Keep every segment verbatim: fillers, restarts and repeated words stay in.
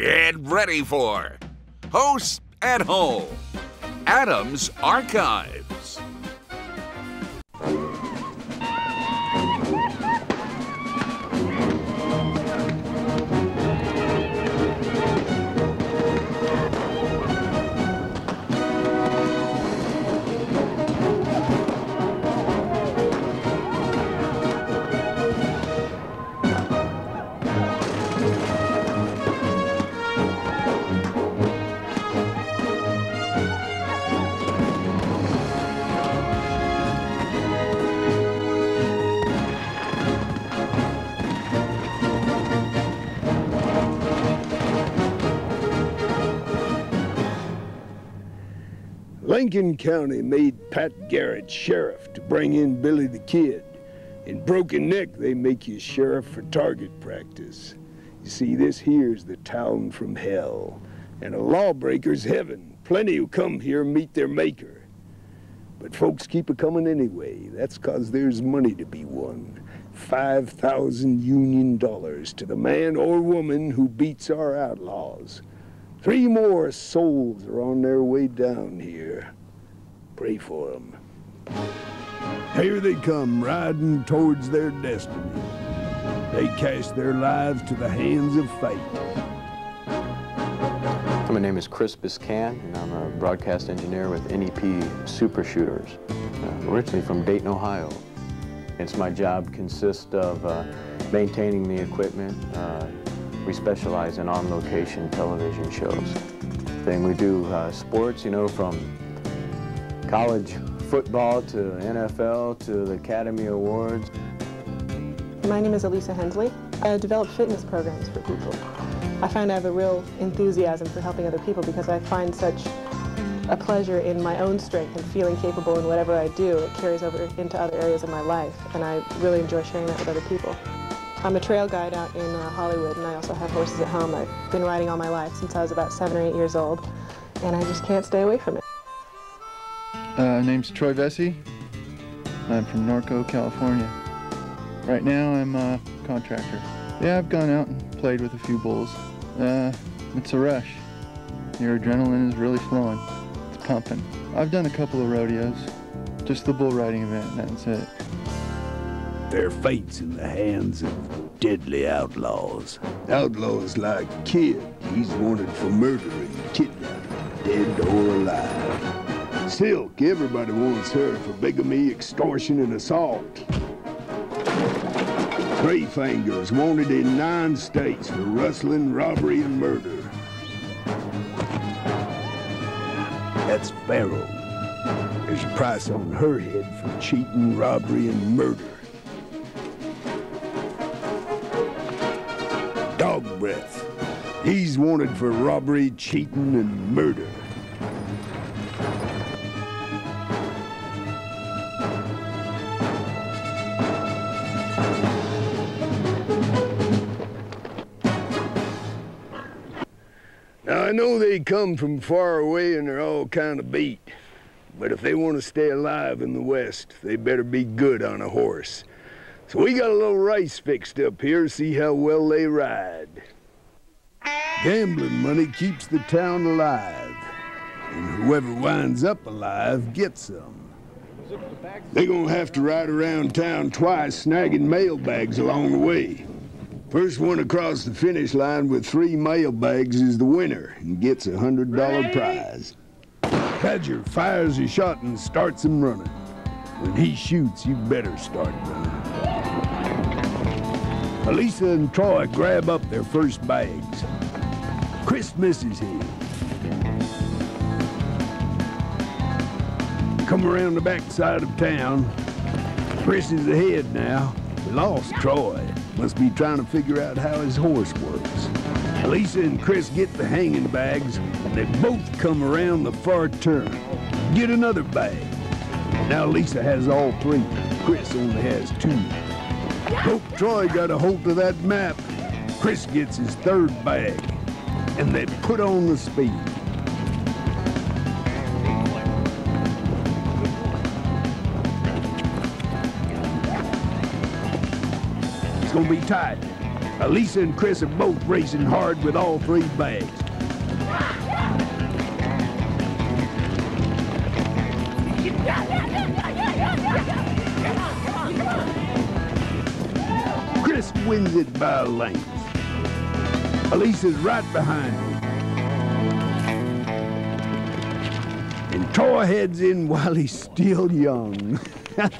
Get ready for Hosts at Home, Adam's Archives. Lincoln County made Pat Garrett sheriff to bring in Billy the Kid. In Broken Neck, they make you sheriff for target practice. You see, this here's the town from hell, and a lawbreaker's heaven. Plenty who come here meet their maker. But folks keep a-coming anyway. That's 'cause there's money to be won. Five thousand Union dollars to the man or woman who beats our outlaws. Three more souls are on their way down here. Pray for them. Here they come, riding towards their destiny. They cast their lives to the hands of fate. My name is Crispus Cann, and I'm a broadcast engineer with N E P Super Shooters. I'm originally from Dayton, Ohio. It's my job consists of uh, maintaining the equipment. Uh, We specialize in on-location television shows. Then we do uh, sports, you know, from college football to N F L to the Academy Awards. My name is Alisa Hensley. I develop fitness programs for people. I find I have a real enthusiasm for helping other people because I find such a pleasure in my own strength and feeling capable in whatever I do. It carries over into other areas of my life, and I really enjoy sharing that with other people. I'm a trail guide out in uh, Hollywood, and I also have horses at home. I've been riding all my life since I was about seven or eight years old, and I just can't stay away from it. Uh, name's Troy Vesey. I'm from Norco, California. Right now I'm a contractor. Yeah, I've gone out and played with a few bulls. Uh, it's a rush. Your adrenaline is really flowing. It's pumping. I've done a couple of rodeos, just the bull riding event, and that's it. Their fate's in the hands of deadly outlaws. Outlaws like Kid. He's wanted for murdering, kidnapping, dead or alive. Silk, everybody wants her for bigamy, extortion, and assault. Three Fingers wanted in nine states for rustling, robbery, and murder. That's Pharaoh. There's a price on her head for cheating, robbery, and murder. Dog Breath. He's wanted for robbery, cheating, and murder. Now, I know they come from far away and they're all kind of beat, but if they want to stay alive in the West, they better be good on a horse. So we got a little race fixed up here, see how well they ride. Gambling money keeps the town alive, and whoever winds up alive gets some. They're gonna have to ride around town twice, snagging mailbags along the way. First one across the finish line with three mailbags is the winner and gets a hundred dollar prize. Badger fires his shot and starts him running. When he shoots, you better start running. Alisa and Troy grab up their first bags. Chris misses him. Come around the backside of town. Chris is ahead now. We lost Troy. Must be trying to figure out how his horse works. Alisa and Chris get the hanging bags, and they both come around the far turn. Get another bag. Now Alisa has all three. Chris only has two. Hope Troy got a hold of that map. Chris gets his third bag, and they put on the speed. It's gonna be tight. Alisa and Chris are both racing hard with all three bags. Chris wins it by lengths. Alisa's right behind him. And Troy heads in while he's still young. Good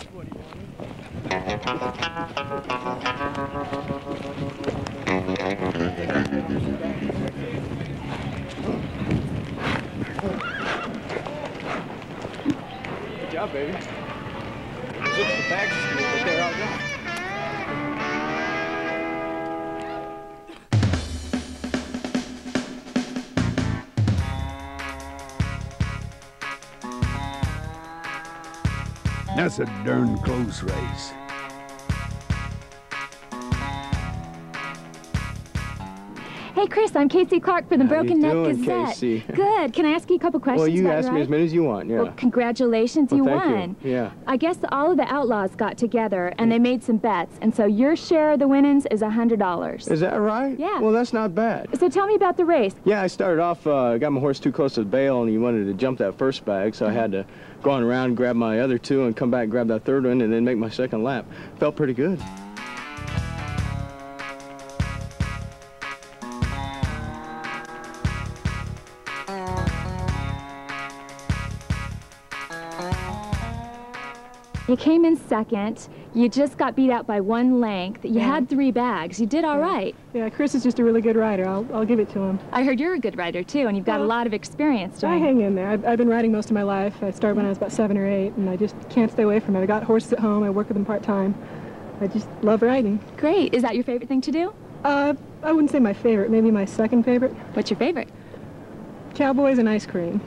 job, baby. Just the bags, but they're all gone. That's a darn close race. Hey, Chris, I'm Casey Clark for the How Broken Neck doing, Gazette. Casey? Good. Can I ask you a couple questions? Well, you ask right? me as many as you want, yeah. Well, congratulations, well, you thank won. You. Yeah. I guess all of the outlaws got together and they made some bets, and so your share of the winnings is one hundred dollars. Is that right? Yeah. Well, that's not bad. So tell me about the race. Yeah, I started off, uh, got my horse too close to the bale, and he wanted to jump that first bag, so I had to go on around, grab my other two, and come back and grab that third one, and then make my second lap. Felt pretty good. You came in second, you just got beat out by one length, you yeah. had three bags, you did all yeah. right. Yeah, Chris is just a really good rider, I'll, I'll give it to him. I heard you're a good rider too, and you've got well, a lot of experience doing it. I hang in there. I've, I've been riding most of my life. I started when I was about seven or eight, and I just can't stay away from it. I got horses at home, I work with them part-time. I just love riding. Great. Is that your favorite thing to do? Uh, I wouldn't say my favorite, maybe my second favorite. What's your favorite? Cowboys and ice cream.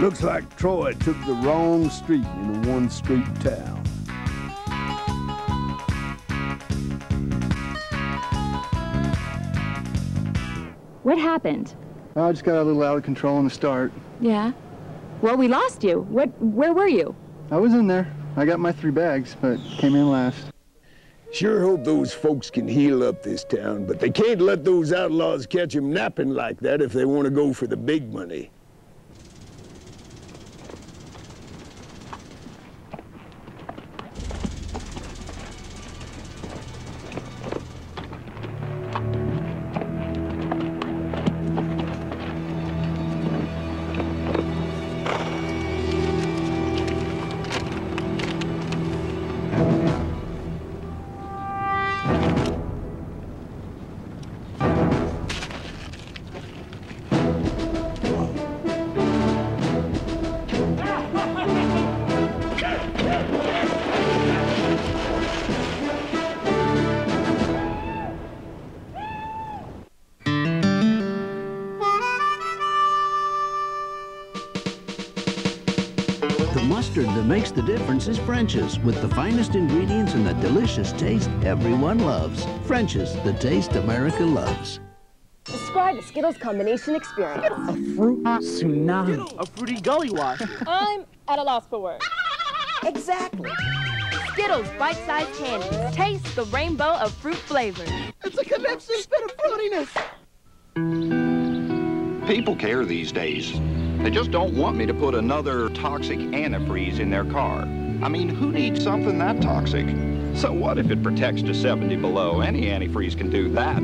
Looks like Troy took the wrong street in a one-street town. What happened? I just got a little out of control in the start. Yeah? Well, we lost you. What? Where were you? I was in there. I got my three bags, but came in last. Sure hope those folks can heal up this town, but they can't let those outlaws catch them napping like that if they want to go for the big money. That makes the difference is French's, with the finest ingredients and the delicious taste everyone loves. French's, the taste America loves. Describe a Skittles combination experience. Skittles. A fruit tsunami. Skittles. A fruity gully wash. I'm at a loss for words. Exactly. Skittles bite-sized candy. Taste the rainbow of fruit flavors. It's a connection spit of fruitiness. People care these days. They just don't want me to put another toxic antifreeze in their car. I mean, who needs something that toxic? So what if it protects to seventy below? Any antifreeze can do that.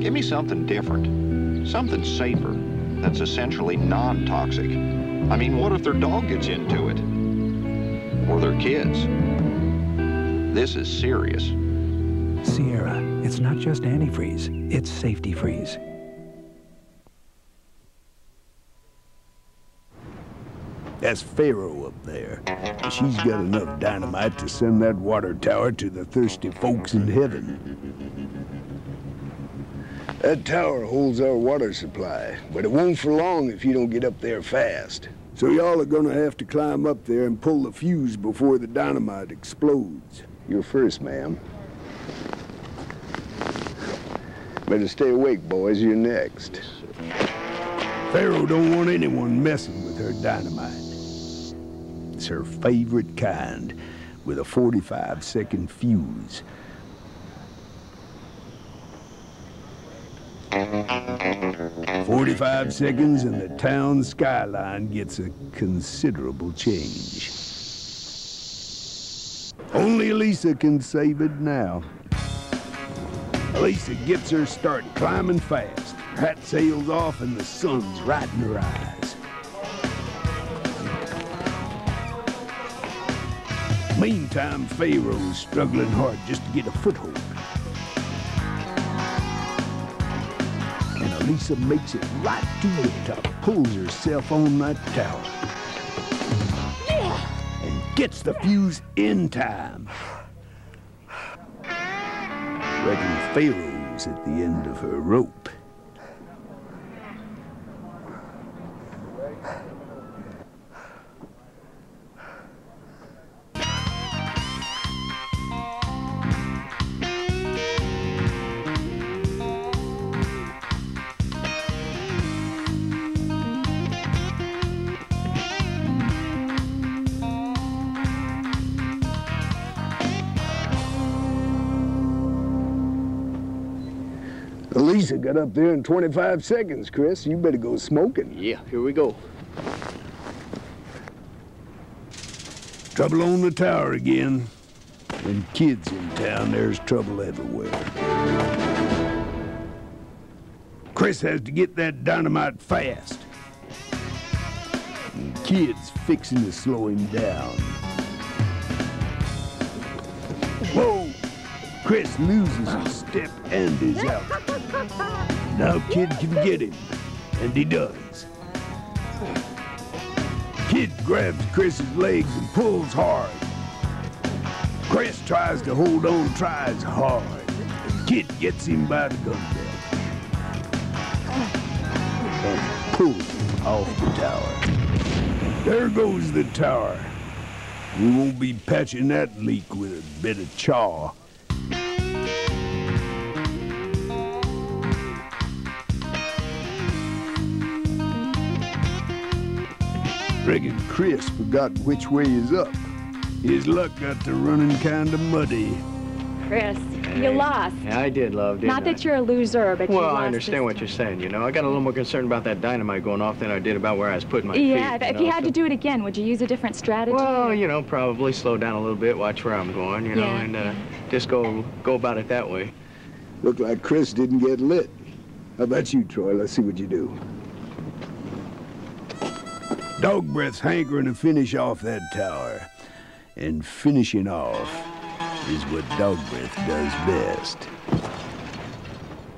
Give me something different, something safer, that's essentially non-toxic. I mean, what if their dog gets into it? Or their kids? This is serious. Sierra, it's not just antifreeze, it's safety freeze. That's Pharaoh up there. She's got enough dynamite to send that water tower to the thirsty folks in heaven. That tower holds our water supply, but it won't for long if you don't get up there fast. So y'all are gonna have to climb up there and pull the fuse before the dynamite explodes. You're first, ma'am. Better stay awake, boys, you're next. Pharaoh don't want anyone messing with her dynamite. It's her favorite kind, with a forty-five second fuse. forty-five seconds and the town skyline gets a considerable change. Only Alisa can save it now. Alisa gets her start climbing fast. Her hat sails off and the sun's right in her eyes. Meantime, Pharaoh's struggling hard just to get a foothold. And Alisa makes it right to the top, pulls herself on that tower, and gets the fuse in time. Reckon Pharaoh's at the end of her rope. Alisa got up there in twenty-five seconds, Chris. You better go smoking. Yeah, here we go. Trouble on the tower again. When kids in town, there's trouble everywhere. Chris has to get that dynamite fast. And kids fixing to slow him down. Whoa! Chris loses his step and is out. Now Kid can get him, and he does. Kid grabs Chris's legs and pulls hard. Chris tries to hold on, tries hard. Kid gets him by the gun belt and pulls him off the tower. There goes the tower. We won't be patching that leak with a bit of chaw. Reckon Chris forgot which way is up. His luck got to running kind of muddy. Chris, hey. You lost. Yeah, I did, love, didn't Not I? that you're a loser, but well, you lost. Well, I understand what you're saying, you know. I got a little more concerned about that dynamite going off than I did about where I was putting my yeah, feet. Yeah, if, you, if know, you had so. to do it again, would you use a different strategy? Well, you know, probably slow down a little bit, watch where I'm going, you know, yeah, and uh, yeah. just go, go about it that way. Looked like Chris didn't get lit. How about you, Troy? Let's see what you do. Dog breath's hankering to finish off that tower. And finishing off is what dog breath does best.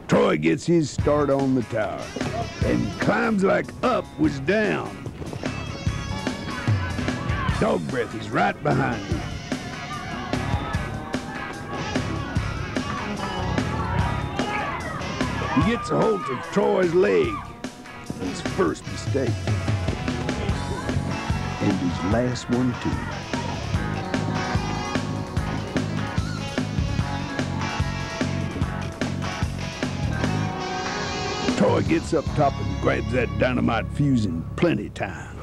Troy gets his start on the tower and climbs like up was down. Dog breath is right behind him. He gets a hold of Troy's leg. His first mistake. And his last one, too. Troy gets up top and grabs that dynamite fuse in plenty time.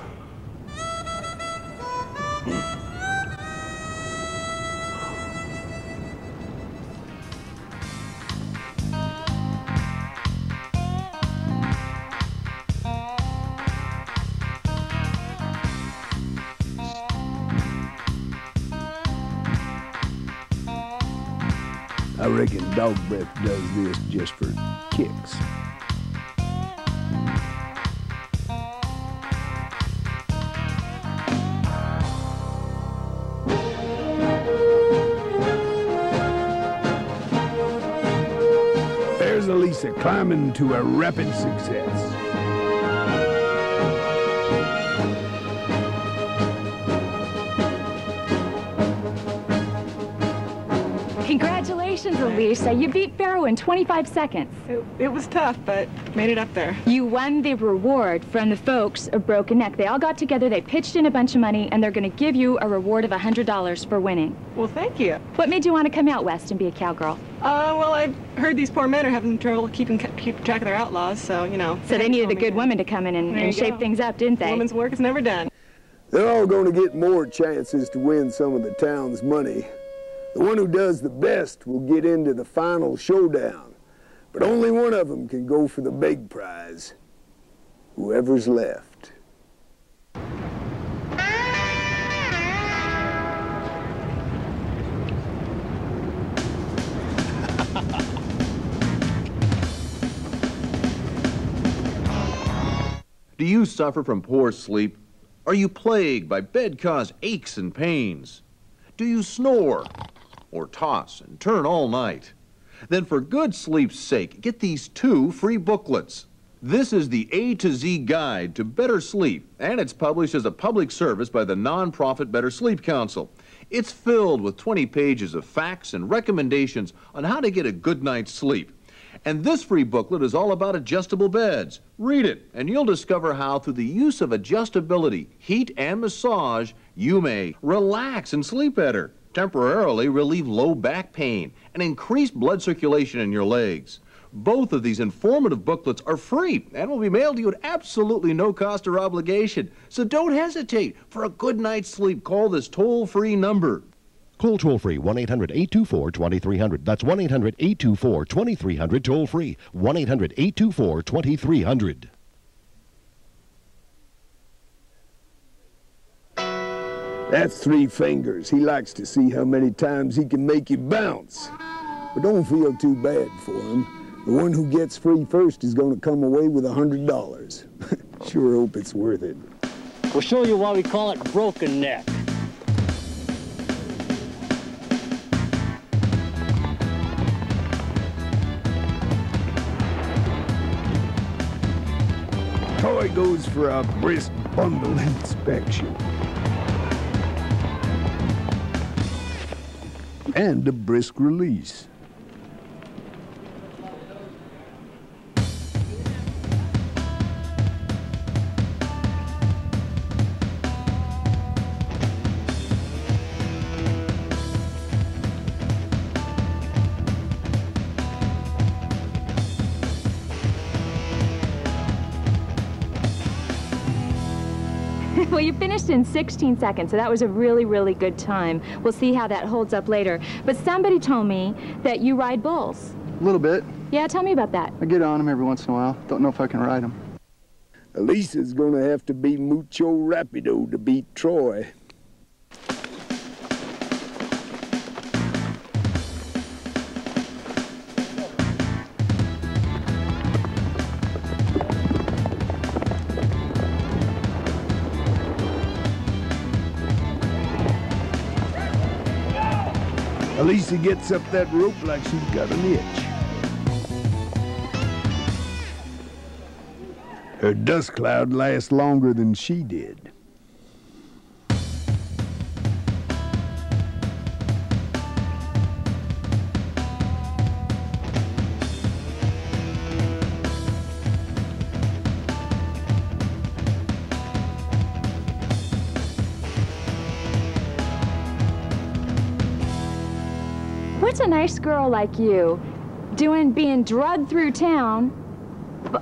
I reckon dog breath does this just for kicks. There's Alisa climbing to a rapid success. Congratulations, Alisa. You beat Pharaoh in twenty-five seconds. It, it was tough, but made it up there. You won the reward from the folks of Broken Neck. They all got together, they pitched in a bunch of money, and they're going to give you a reward of one hundred dollars for winning. Well, thank you. What made you want to come out west and be a cowgirl? Uh, well, I've heard these poor men are having trouble keeping keep track of their outlaws, so, you know. So they needed a good woman to come in and, and shape go. things up, didn't they? Woman's work is never done. They're all going to get more chances to win some of the town's money. The one who does the best will get into the final showdown. But only one of them can go for the big prize. Whoever's left. Do you suffer from poor sleep? Are you plagued by bed-caused aches and pains? Do you snore or toss and turn all night? Then for good sleep's sake, get these two free booklets. This is the A to Z Guide to Better Sleep, and it's published as a public service by the nonprofit Better Sleep Council. It's filled with twenty pages of facts and recommendations on how to get a good night's sleep. And this free booklet is all about adjustable beds. Read it, and you'll discover how, through the use of adjustability, heat, and massage, you may relax and sleep better, temporarily relieve low back pain, and increase blood circulation in your legs. Both of these informative booklets are free and will be mailed to you at absolutely no cost or obligation. So don't hesitate. For a good night's sleep, call this toll-free number. Call toll-free one eight hundred, eight two four, two three hundred. That's one eight hundred, eight two four, two three hundred, toll-free one eight hundred, eight two four, two three hundred. That's three fingers. He likes to see how many times he can make you bounce. But don't feel too bad for him. The one who gets free first is going to come away with one hundred dollars. Sure hope it's worth it. We'll show you why we call it broken neck. Troy goes for a brisk bundle inspection. And a brisk release. Well, you finished in sixteen seconds, so that was a really, really good time. We'll see how that holds up later. But somebody told me that you ride bulls. A little bit. Yeah, tell me about that. I get on them every once in a while. Don't know if I can ride them. Alisa's going to have to be mucho rapido to beat Troy. Alisa gets up that rope like she's got an itch. Her dust cloud lasts longer than she did. What's a nice girl like you doing being drugged through town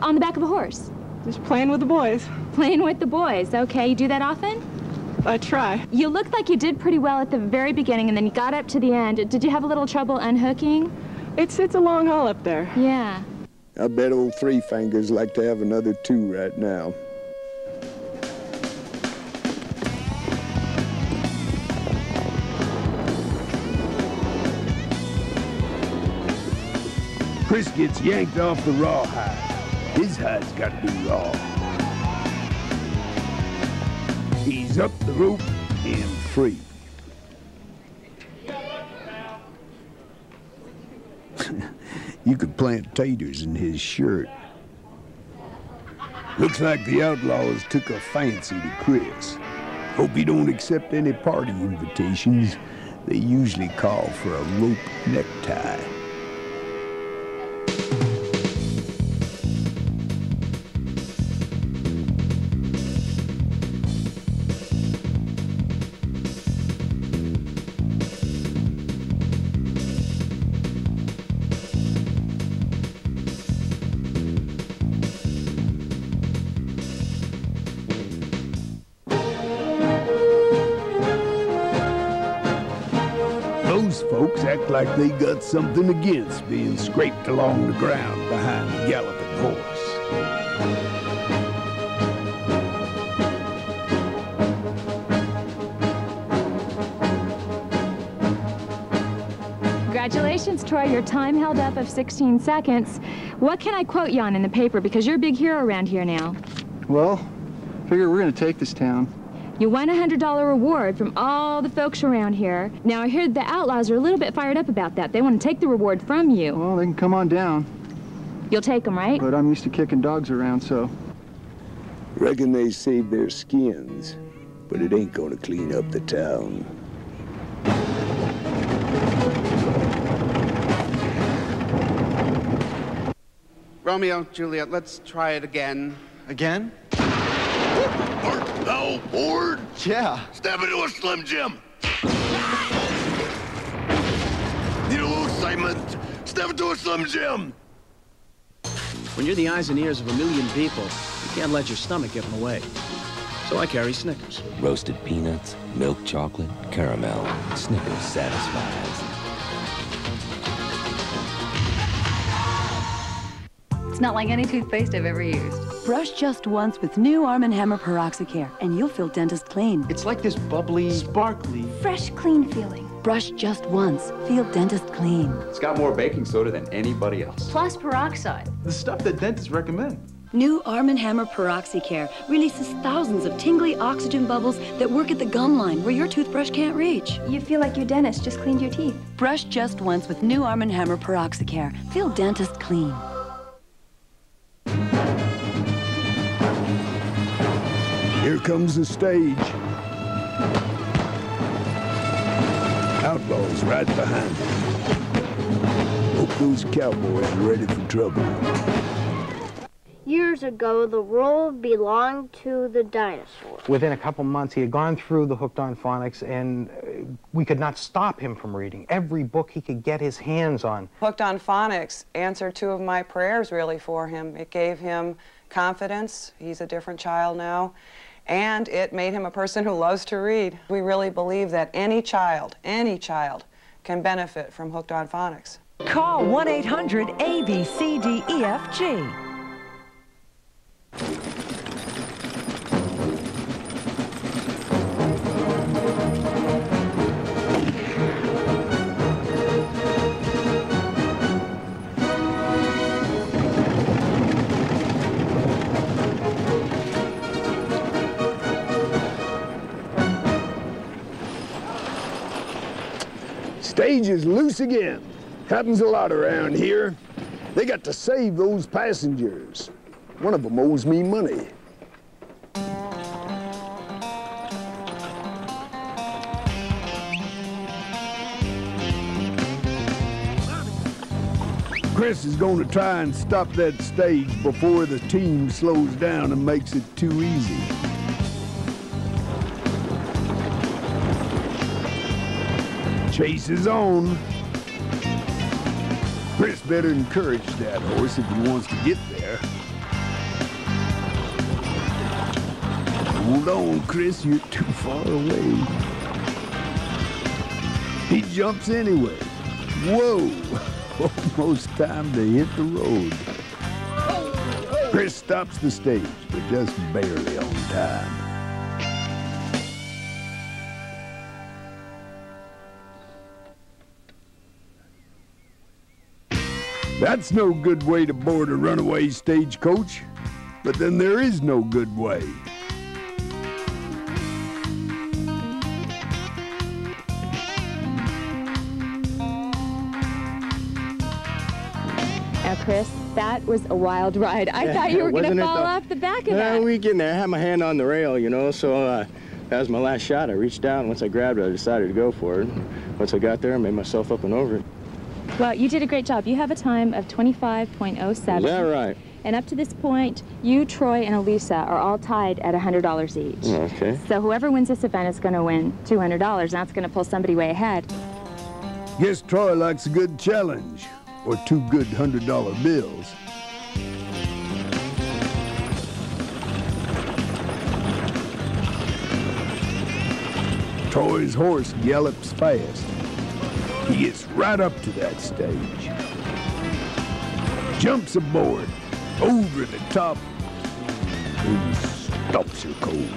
on the back of a horse? Just playing with the boys. Playing with the boys, okay. You do that often? I try. You looked like you did pretty well at the very beginning and then you got up to the end. Did you have a little trouble unhooking? It's, it's a long haul up there. Yeah. I bet old Three Fingers like to have another two right now. Chris gets yanked off the rawhide. His hide's got to be raw. He's up the rope and free. You could plant taters in his shirt. Looks like the outlaws took a fancy to Chris. Hope he don't accept any party invitations. They usually call for a rope necktie. act like they got something against being scraped along the ground behind the galloping horse. Congratulations, Troy. Your time held up of sixteen seconds. What can I quote you on in the paper? Because you're a big hero around here now. Well, I figure we're going to take this town. You won a one hundred dollar reward from all the folks around here. Now, I hear the outlaws are a little bit fired up about that. They want to take the reward from you. Well, they can come on down. You'll take them, right? But I'm used to kicking dogs around, so. Reckon they saved their skins, but it ain't gonna clean up the town. Romeo, Juliet, let's try it again. Again? Thou bored? Yeah. Stab into a Slim Jim. Need a little excitement? Stab into a Slim Jim. When you're the eyes and ears of a million people, you can't let your stomach give them away. So I carry Snickers. Roasted peanuts, milk chocolate, caramel. Snickers satisfies. It's not like any toothpaste I've ever used. Brush just once with new Arm and Hammer Peroxicare, and you'll feel dentist clean. It's like this bubbly, sparkly, fresh, clean feeling. Brush just once. Feel dentist clean. It's got more baking soda than anybody else. Plus peroxide. The stuff that dentists recommend. New Arm and Hammer Peroxicare releases thousands of tingly oxygen bubbles that work at the gum line where your toothbrush can't reach. You feel like your dentist just cleaned your teeth. Brush just once with new Arm and Hammer Peroxicare. Feel dentist clean. Here comes the stage. Outlaws right behind them. Hope those cowboys are ready for trouble. Years ago, the world belonged to the dinosaur. Within a couple months, he had gone through the Hooked on Phonics, and we could not stop him from reading. Every book he could get his hands on. Hooked on Phonics answered two of my prayers, really, for him. It gave him confidence. He's a different child now. And it made him a person who loves to read. We really believe that any child, any child, can benefit from Hooked on Phonics. Call one eight hundred A B C D E F G. Stage is loose again. Happens a lot around here. They got to save those passengers. One of them owes me money. Chris is going to try and stop that stage before the team slows down and makes it too easy. Chase is on. Chris better encourage that horse if he wants to get there. Hold on, Chris, you're too far away. He jumps anyway. Whoa, almost time to hit the road. Chris stops the stage, but just barely on time. That's no good way to board a runaway stagecoach, but then there is no good way. Chris, that was a wild ride. I yeah, thought you were going to fall off the back of no, that. No, we getting there. I had my hand on the rail, you know, so uh, that was my last shot. I reached down. Once I grabbed it, I decided to go for it. Once I got there, I made myself up and over it. Well, you did a great job. You have a time of twenty-five point oh seven. Is that right? And up to this point, you, Troy, and Alisa are all tied at one hundred dollars each. Okay. So whoever wins this event is going to win two hundred dollars, and that's going to pull somebody way ahead. Guess Troy likes a good challenge. Or two good one hundred dollar bills. Troy's horse gallops fast. He is right up to that stage. Jumps aboard, over the top, and stops her cold.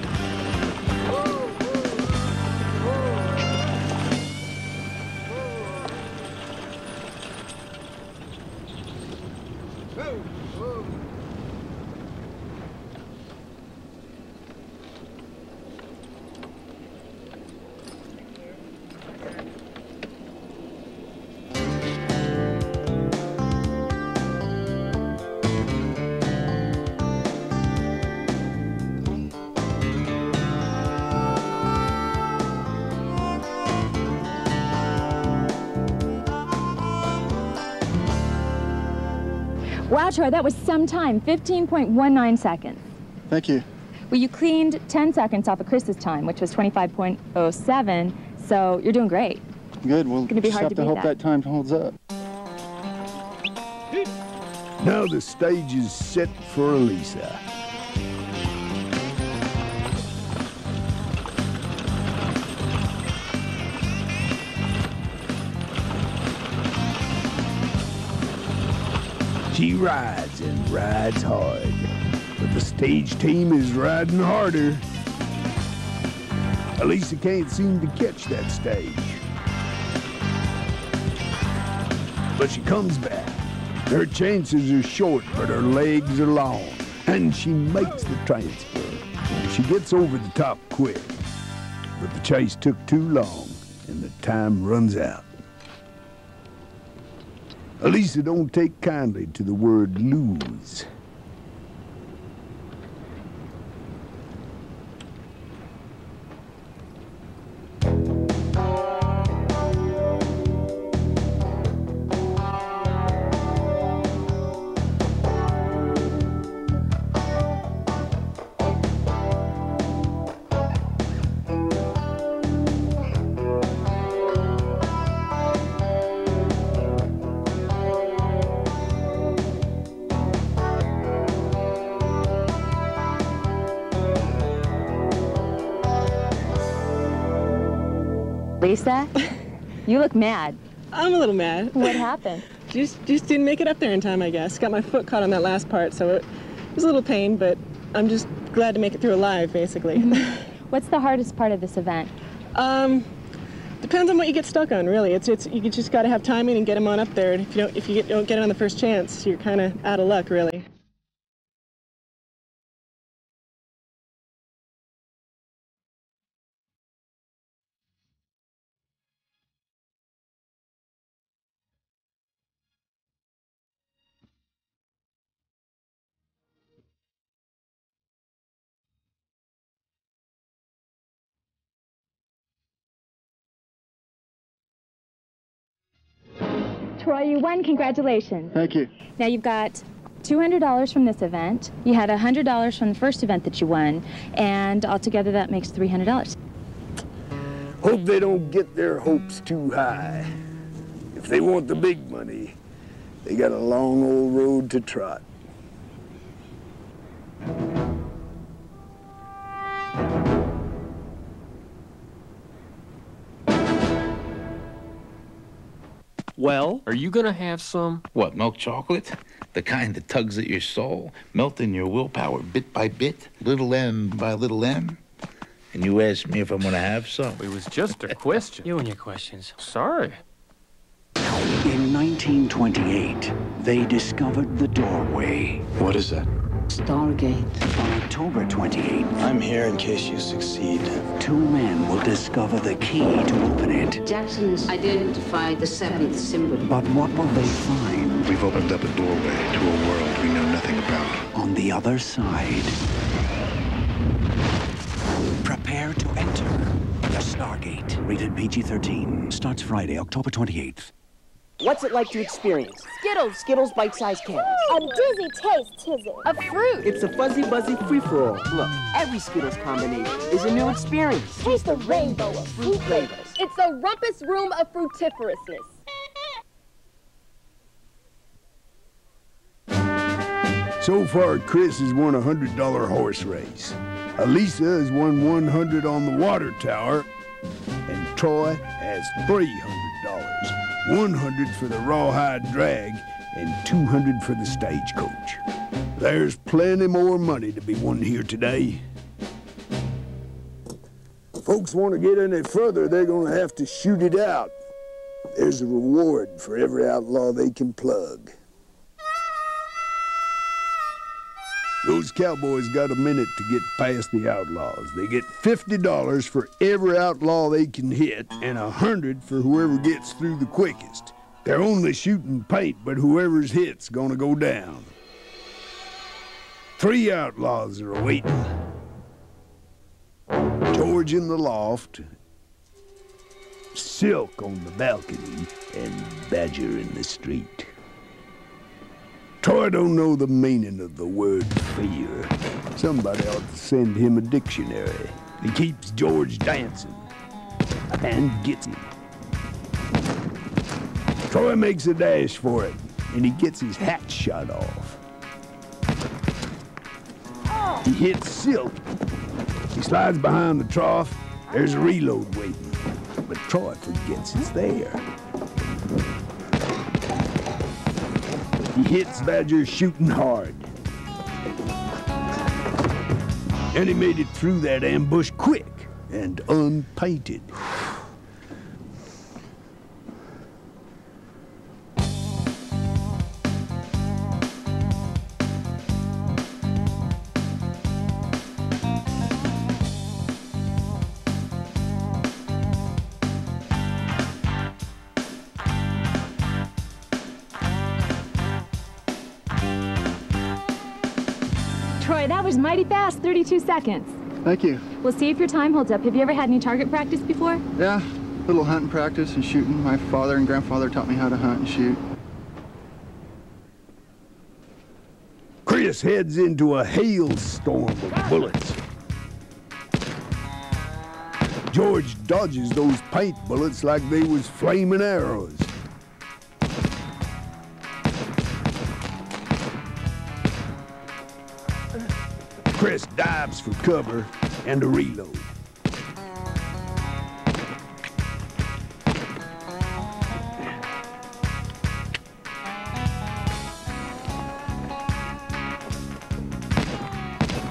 Wow, Troy, that was some time, fifteen point one nine seconds. Thank you. Well, you cleaned ten seconds off of Chris's time, which was twenty-five point oh seven, so you're doing great. Good, well, it's gonna be just hard have to, to hope that. that time holds up. Now the stage is set for Alisa. She rides and rides hard, but the stage team is riding harder. Alisa can't seem to catch that stage. But she comes back. Her chances are short, but her legs are long, and she makes the transfer. She gets over the top quick, but the chase took too long, and the time runs out. Alisa don't take kindly to the word lose. Alisa, you look mad. I'm a little mad. What happened? just, just didn't make it up there in time, I guess. Got my foot caught on that last part, so it was a little pain, but I'm just glad to make it through alive, basically. What's the hardest part of this event? Um, depends on what you get stuck on, really. It's, it's you just got to have timing and get them on up there. And if you don't, if you get, don't get it on the first chance, you're kind of out of luck, really. Troy, you won. Congratulations. Thank you. Now you've got two hundred dollars from this event. You had one hundred dollars from the first event that you won, and altogether that makes three hundred dollars. Hope they don't get their hopes too high. If they want the big money, they got a long old road to trot. Well, are you gonna have some? What, milk chocolate? The kind that tugs at your soul, melting your willpower bit by bit, little M by little M? And you asked me if I'm gonna have some? It was just a question. You and your questions. Sorry. In nineteen twenty-eight, they discovered the doorway. What is that? Stargate. On October twenty-eighth. I'm here in case you succeed. Two men will discover the key to open it. Jackson's identified the seventh symbol. But what will they find? We've opened up a doorway to a world we know nothing about. On the other side. Prepare to enter the Stargate. Rated P G thirteen. Starts Friday, October twenty-eighth. What's it like to experience? Skittles. Skittles bite-sized candies. A dizzy taste, tizzle. A fruit. It's a fuzzy, buzzy free-for-all. Look, every Skittles combination is a new experience. Taste the rainbow of fruit flavors. It's the rumpus room of fruitiferousness. So far, Chris has won a one hundred dollar horse race. Alisa has won one hundred dollars on the water tower. And Troy has three hundred dollars. one hundred for the rawhide drag, and two hundred for the stagecoach. There's plenty more money to be won here today. Folks want to get any further, they're going to have to shoot it out. There's a reward for every outlaw they can plug. Those cowboys got a minute to get past the outlaws. They get fifty dollars for every outlaw they can hit and one hundred dollars for whoever gets through the quickest. They're only shooting paint, but whoever's hit's gonna go down. Three outlaws are awaiting. George in the loft, Silk on the balcony, and Badger in the street. Troy don't know the meaning of the word fear. Somebody ought to send him a dictionary. It keeps George dancing and gets him. Troy makes a dash for it, and he gets his hat shot off. He hits Silk. He slides behind the trough. There's a reload waiting, but Troy forgets it's there. He hits Badger shooting hard. And he made it through that ambush quick and unpainted. Mighty fast, thirty-two seconds. Thank you. We'll see if your time holds up. Have you ever had any target practice before? Yeah, a little hunting practice and shooting. My father and grandfather taught me how to hunt and shoot. Chris heads into a hailstorm of bullets. George dodges those paint bullets like they was flaming arrows. Chris dives for cover and a reload.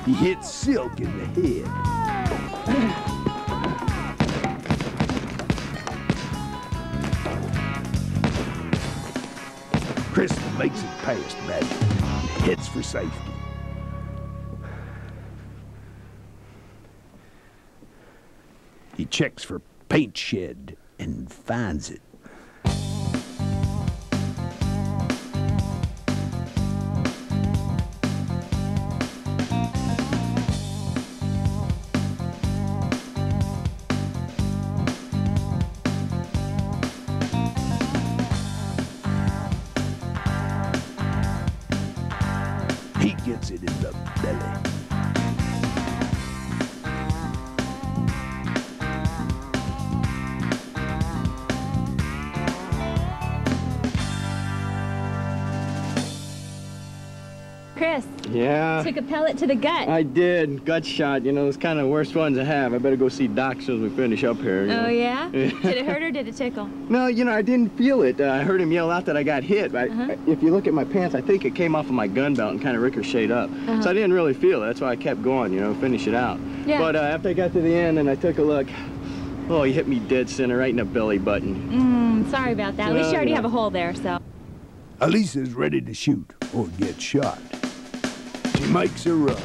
He hits Silk in the head. Chris makes it past Badger and heads for safety. He checks for paint shed and finds it. He gets it in the belly. Yeah. Took a pellet to the gut. I did. Gut shot. You know, it's kind of the worst ones I have. I better go see Doc as soon as we finish up here. You know? Oh, yeah? Did it hurt or did it tickle? No, you know, I didn't feel it. Uh, I heard him yell out that I got hit. I, uh-huh. I, if you look at my pants, I think it came off of my gun belt and kind of ricocheted up. Uh-huh. So I didn't really feel it. That's why I kept going, you know, finish it out. Yeah. But uh, after I got to the end and I took a look, oh, he hit me dead center right in the belly button. Mm, sorry about that. At least you already have a hole there, so. Alisa's ready to shoot or get shot. She makes her run.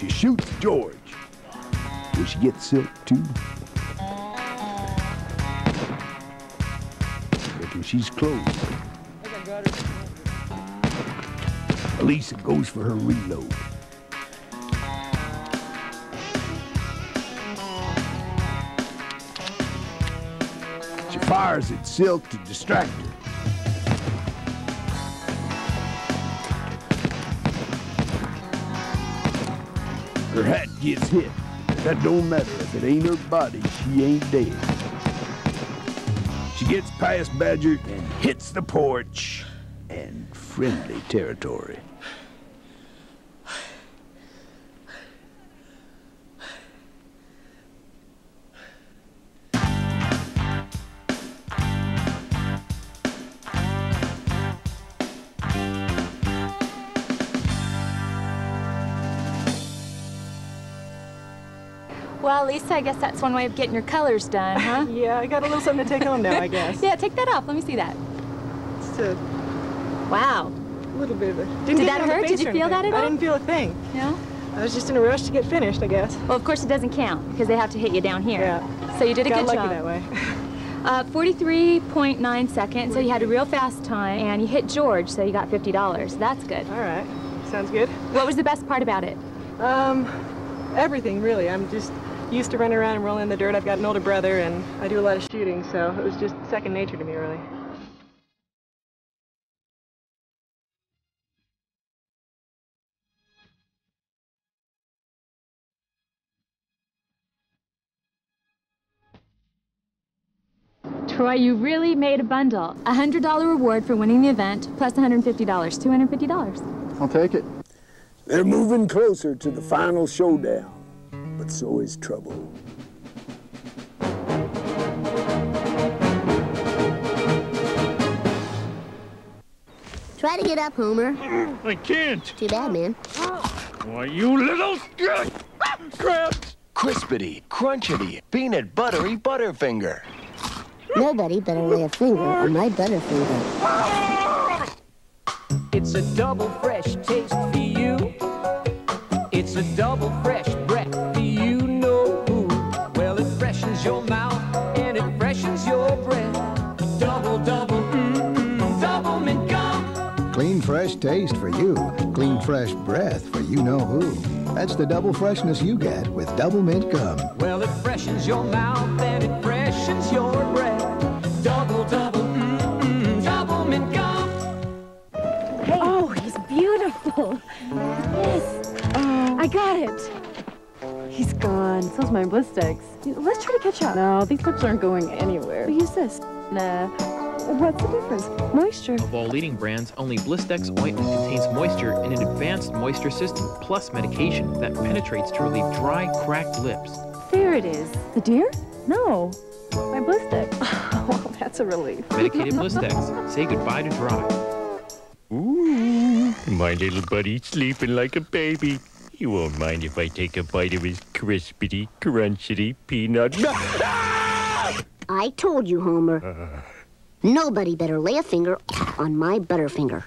She shoots George. Will she get Silk too? Reckon she's close. Alisa goes for her reload. She fires at Silk to distract her. Her hat gets hit. That don't matter. If it ain't her body, she ain't dead. She gets past Badger and hits the porch and friendly territory. Well, Alisa, I guess that's one way of getting your colors done, huh? Yeah, I got a little something to take home now, I guess. Yeah, take that off. Let me see that. It's a... Wow. A little bit of a... Didn't Did that hurt? Did you feel that at all? I didn't feel a thing. No? I was just in a rush to get finished, I guess. Well, of course it doesn't count, because they have to hit you down here. Yeah. So you did a good job. Got lucky that way. uh, forty-three point nine seconds, so you had a real fast time, and you hit George, so you got fifty dollars. That's good. All right. Sounds good. What was the best part about it? Um, everything, really. I'm just used to running around and rolling in the dirt. I've got an older brother, and I do a lot of shooting, so it was just second nature to me, really. Troy, you really made a bundle. A one hundred dollar reward for winning the event, plus one hundred fifty dollars, two hundred fifty dollars. I'll take it. They're moving closer to the final showdown, but so is trouble. Try to get up, Homer. I can't. Too bad, man. Why, you little... Crap! Crispity, crunchity, peanut buttery Butterfinger. Nobody better lay a finger on my Butterfinger. It's a double fresh taste for you. It's a double fresh breath for you know who. Well, it freshens your mouth and it freshens your breath. Double, double, mm-mm, double mint gum. Clean fresh taste for you. Clean fresh breath for you know who. That's the double freshness you get with double mint gum. Well, it freshens your mouth and it freshens your breath. Double, double, mm-mm, double mint gum. Hey. Oh, he's beautiful. Yes. Um, I got it. He's gone. So's my bliss sticks. Let's try to catch up. No, these lips aren't going anywhere. We use this. Nah. What's the difference? Moisture. Of all leading brands, only Blistex ointment contains moisture in an advanced moisture system, plus medication that penetrates to relieve dry, cracked lips. There it is. The deer? No. My Blistex. Oh, that's a relief. Medicated Blistex. Say goodbye to dry. Ooh, my little buddy's sleeping like a baby. You won't mind if I take a bite of his crispity, crunchity peanut. I told you, Homer. Uh. Nobody better lay a finger on my Butterfinger.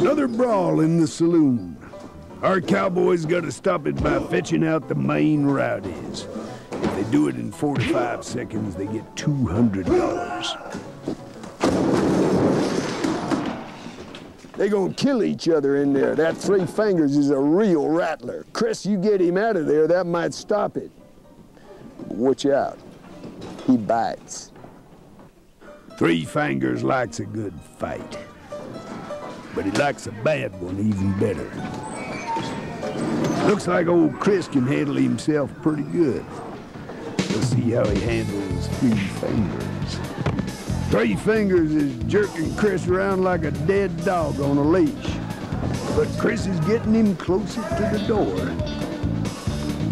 Another brawl in the saloon. Our cowboys gotta stop it by fetching out the main rowdies. If they do it in forty-five seconds, they get two hundred dollars. They gonna kill each other in there. That Three Fingers is a real rattler. Chris, you get him out of there, that might stop it. But watch out, he bites. Three Fingers likes a good fight. But he likes a bad one even better. Looks like old Chris can handle himself pretty good. We'll see how he handles Three Fingers. Three Fingers is jerking Chris around like a dead dog on a leash. But Chris is getting him closer to the door.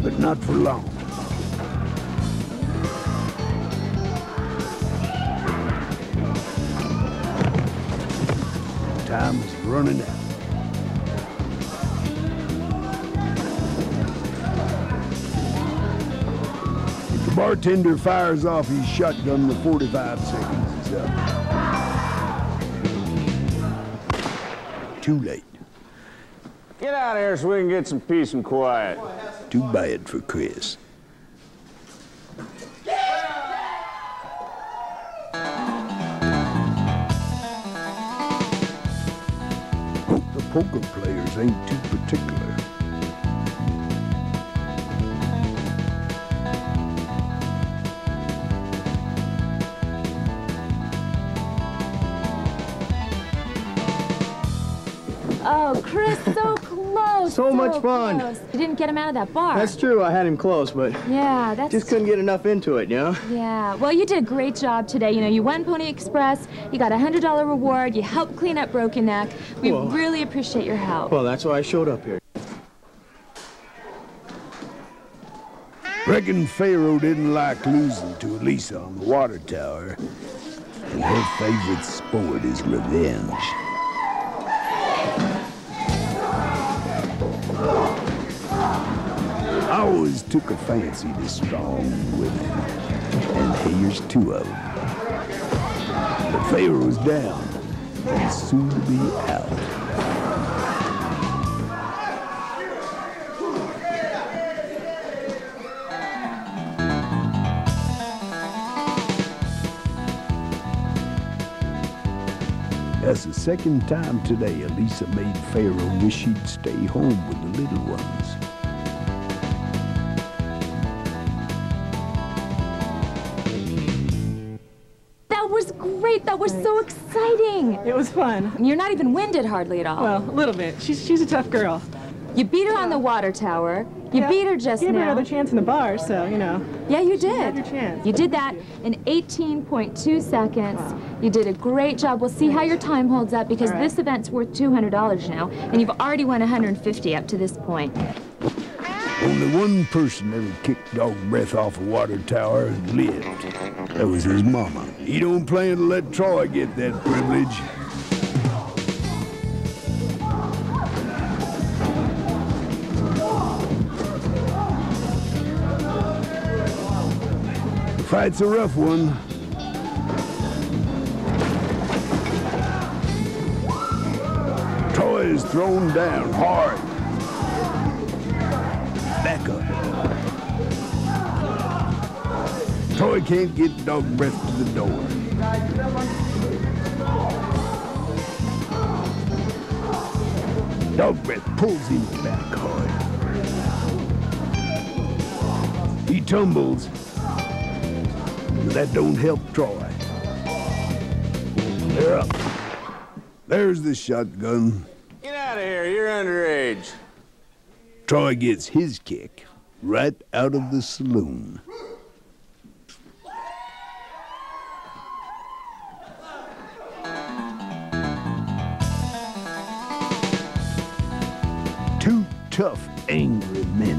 But not for long. Time is running out. If the bartender fires off his shotgun, the forty-five seconds is up. Too late. Get out of here so we can get some peace and quiet. Too bad for Chris. Poker players ain't too particular. Oh, Chris, so close. so, so much fun. Close. You didn't get him out of that bar. That's true. I had him close, but yeah, that's just couldn't get enough into it, you know? Yeah. Well, you did a great job today. You know, you won Pony Express, you got a one hundred dollar reward, you helped clean up Broken Neck. We well, really appreciate your help. Well, that's why I showed up here. Reckon Pharaoh didn't like losing to Alisa on the water tower, and her favorite sport is revenge. I always took a fancy to strong women, and here's two of them. But Pharaoh's down, and soon to be out. That's the second time today Alisa made Pharaoh wish she'd stay home with the little ones. That was great. That was so exciting. It was fun. You're not even winded hardly at all. Well, a little bit. She's, she's a tough girl. You beat her on the water tower. You yeah. beat her just now. You gave her another chance in the bar, so, you know. Yeah, you did. She had your chance. You did that in eighteen point two seconds. Wow. You did a great job. We'll see how your time holds up, because right. this event's worth two hundred dollars now, and you've already won one hundred fifty dollars up to this point. Only one person ever kicked dog breath off a water tower and lived. That was his mama. He don't plan to let Troy get that privilege. Fight's a rough one. Troy is thrown down hard. Back up. Troy can't get dog breath to the door. Dog breath pulls him back hard. He tumbles. That don't help Troy. They're up. There's the shotgun. Get out of here, you're underage. Troy gets his kick right out of the saloon. Two tough, angry men.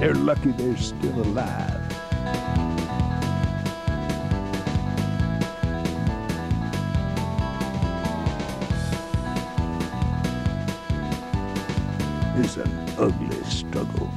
They're lucky they're still alive. It's an ugly struggle.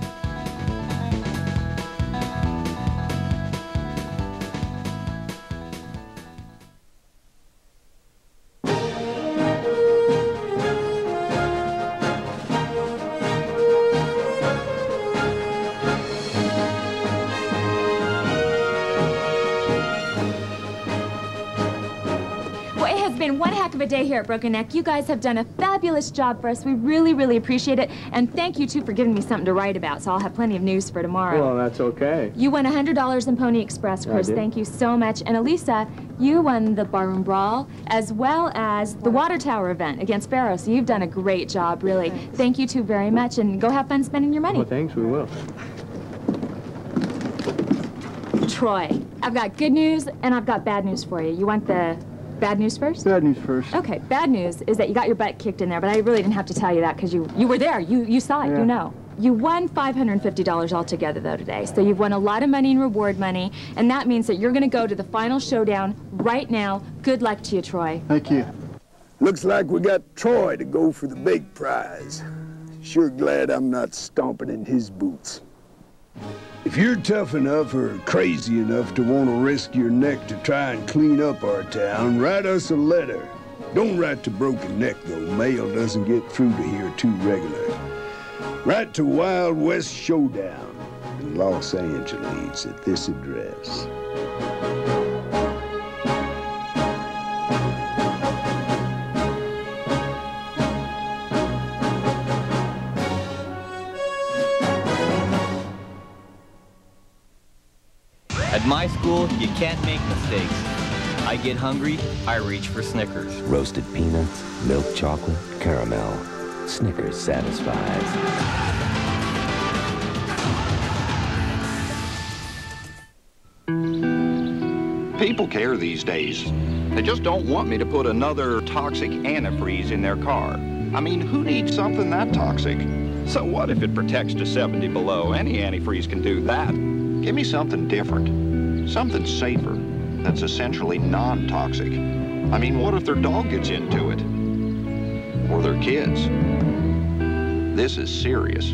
Day here at Broken Neck. You guys have done a fabulous job for us. We really, really appreciate it. And thank you, too, for giving me something to write about, so I'll have plenty of news for tomorrow. Well, that's okay. You won one hundred dollars in Pony Express, Chris. Thank you so much. And Alisa, you won the Barroom Brawl, as well as the Water Tower event against Pharaoh, so you've done a great job, really. Thanks. Thank you, too, very much, and go have fun spending your money. Well, thanks. We will. Troy, I've got good news, and I've got bad news for you. You want the... Bad news first? Bad news first. Okay, bad news is that you got your butt kicked in there, but I really didn't have to tell you that because you, you were there. You, you saw it, yeah. You know. You won five hundred fifty dollars altogether, though, today. So you've won a lot of money in reward money, and that means that you're going to go to the final showdown right now. Good luck to you, Troy. Thank you. Looks like we got Troy to go for the big prize. Sure glad I'm not stomping in his boots. If you're tough enough or crazy enough to want to risk your neck to try and clean up our town, write us a letter. Don't write to Broken Neck, though. Mail doesn't get through to here too regular. Write to Wild West Showdown in Los Angeles at this address. At my school, you can't make mistakes. I get hungry, I reach for Snickers. Roasted peanuts, milk chocolate, caramel. Snickers satisfies. People care these days. They just don't want me to put another toxic antifreeze in their car. I mean, who needs something that toxic? So what if it protects to seventy below? Any antifreeze can do that. Give me something different. Something safer that's essentially non-toxic. I mean, what if their dog gets into it? Or their kids? This is serious.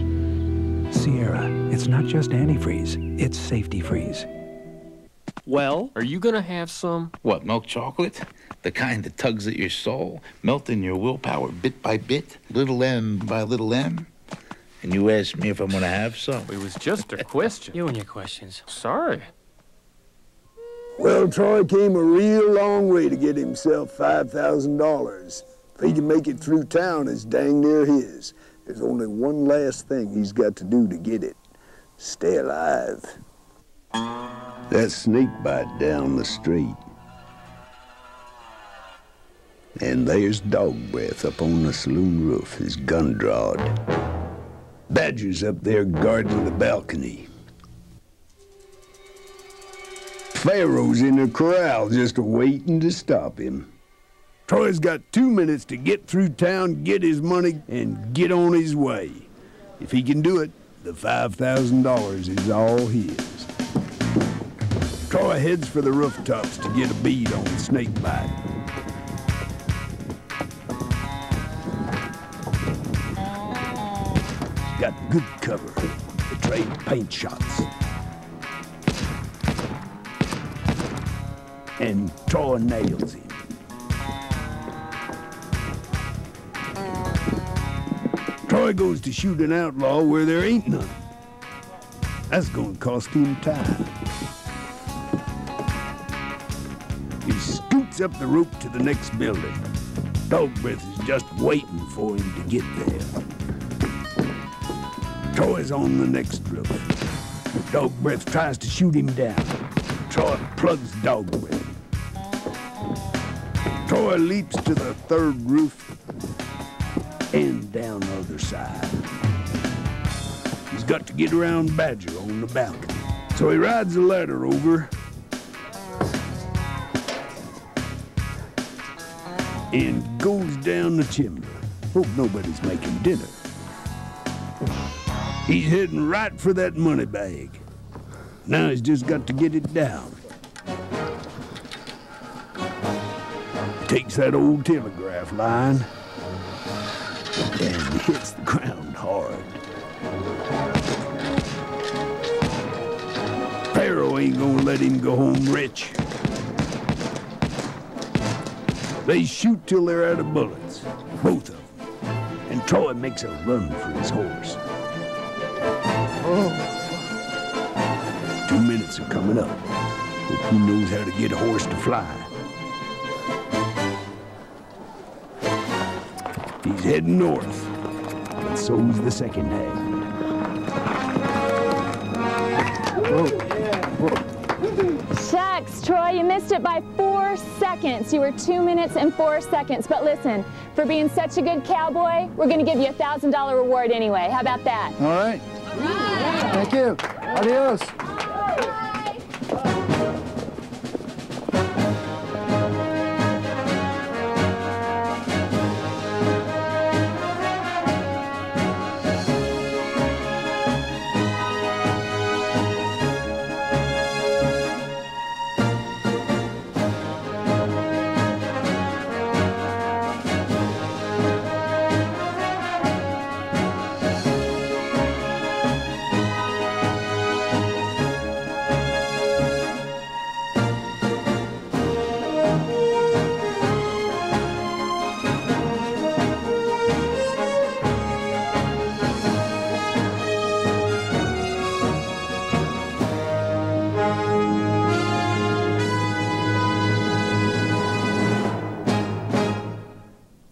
Sierra, it's not just antifreeze, it's safety freeze. Well, are you gonna have some? What, milk chocolate? The kind that tugs at your soul, melting your willpower bit by bit, little M by little M. And you asked me if I'm gonna have some. It was just a question. You and your questions. Sorry. Well, Troy came a real long way to get himself five thousand dollars. If he can make it through town, it's dang near his. There's only one last thing he's got to do to get it. Stay alive. That sneak bite down the street. And there's dog breath up on the saloon roof, his gun drawed. Badger's up there guarding the balcony. Pharaoh's in the corral just waiting to stop him. Troy's got two minutes to get through town, get his money, and get on his way. If he can do it, the five thousand dollars is all his. Troy heads for the rooftops to get a bead on the snake bite. Got good cover. They trade paint shots. And Troy nails him. Troy goes to shoot an outlaw where there ain't none. That's gonna cost him time. Up the rope to the next building. Dog breath is just waiting for him to get there. Troy's on the next roof. Dog breath tries to shoot him down. Troy plugs dog breath. Troy leaps to the third roof and down the other side. He's got to get around Badger on the balcony. So he rides a ladder over and goes down the chimney. Hope nobody's making dinner. He's heading right for that money bag. Now he's just got to get it down. Takes that old telegraph line and hits the ground hard. Pharaoh ain't gonna let him go home rich. They shoot till they're out of bullets, both of them. And Troy makes a run for his horse. Oh. Two minutes are coming up. Hope he knows how to get a horse to fly. He's heading north, and so's the second hand. Whoa. Whoa. Shucks, Troy, you missed it by four seconds. You were two minutes and four seconds. But listen, for being such a good cowboy, we're going to give you a one thousand dollar reward anyway. How about that? All right. All right. Thank you. Adios.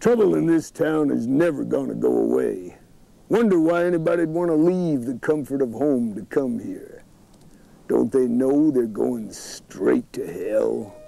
Trouble in this town is never gonna go away. Wonder why anybody'd wanna leave the comfort of home to come here. Don't they know they're going straight to hell?